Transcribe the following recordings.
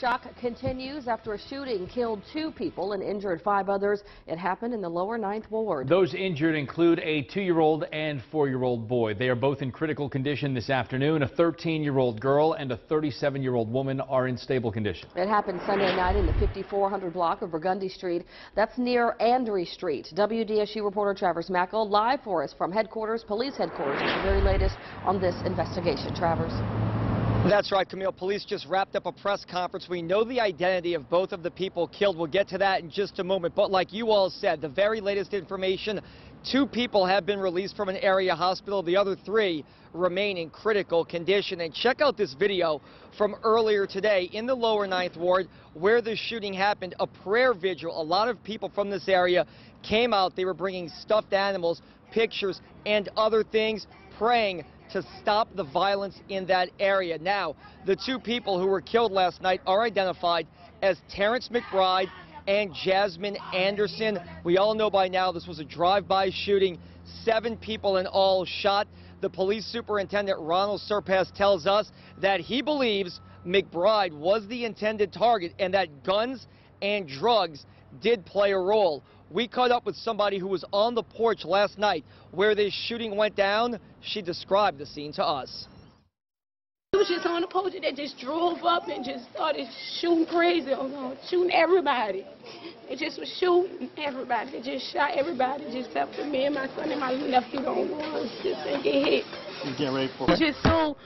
shock continues after a shooting killed 2 people and injured 5 others. It happened in the Lower Ninth Ward. Those injured include a 2-year-old and 4-year-old boy. They are both in critical condition this afternoon. A 13-year-old girl and a 37-year-old woman are in stable condition. It happened Sunday night in the 5400 block of Burgundy Street. That's near Andrew Street. WDSU reporter Travers Mackel live for us from headquarters, police headquarters, for the very latest on this investigation. Travers. That's right, Camille. Police just wrapped up a press conference. We know the identity of both of the people killed. We'll get to that in just a moment. But like you all said, the very latest information, 2 people have been released from an area hospital. The other 3 remain in critical condition. And check out this video from earlier today in the Lower Ninth Ward where the shooting happened, a prayer vigil. A lot of people from this area came out. They were bringing stuffed animals, pictures, and other things, praying to stop the violence in that area. Now, the 2 people who were killed last night are identified as Terrence McBride and Jasmine Anderson. We all know by now this was a drive-by shooting. 7 people in all shot. The police superintendent, Ronald Serpas, tells us that he believes McBride was the intended target and that guns and drugs did play a role. We caught up with somebody who was on the porch last night where this shooting went down. She described the scene to us. It was just on the porch that just drove up and just started shooting crazy, shooting everybody. It just was shooting everybody. It just shot everybody, just except for me and my son and my nephew. Don't want to get hit. You get ready for it. Just so.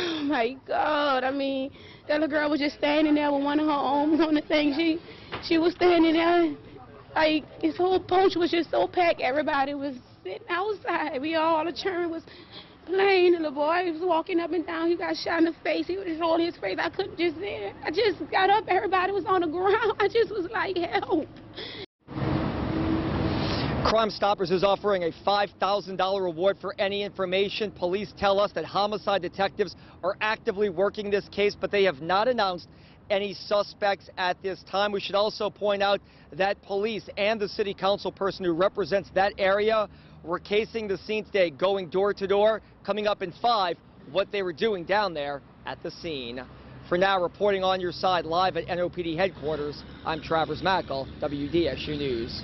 Oh my God! I mean, that little girl was just standing there with one of her arms on the thing. She was standing there. Like, this whole porch was just so packed. Everybody was sitting outside. We all the children was playing. The little boy, he was walking up and down. He got shot in the face. He was just holding his face. I couldn't just see it. I just got up. Everybody was on the ground. I just was like, help. Crime Stoppers is offering a $5,000 reward for any information. Police tell us that homicide detectives are actively working this case, but they have not announced any suspects at this time. We should also point out that police and the city council person who represents that area were casing the scene today, going door to door, coming up in 5, what they were doing down there at the scene. For now, reporting on your side live at NOPD headquarters, I'm Travers Mackel, WDSU News.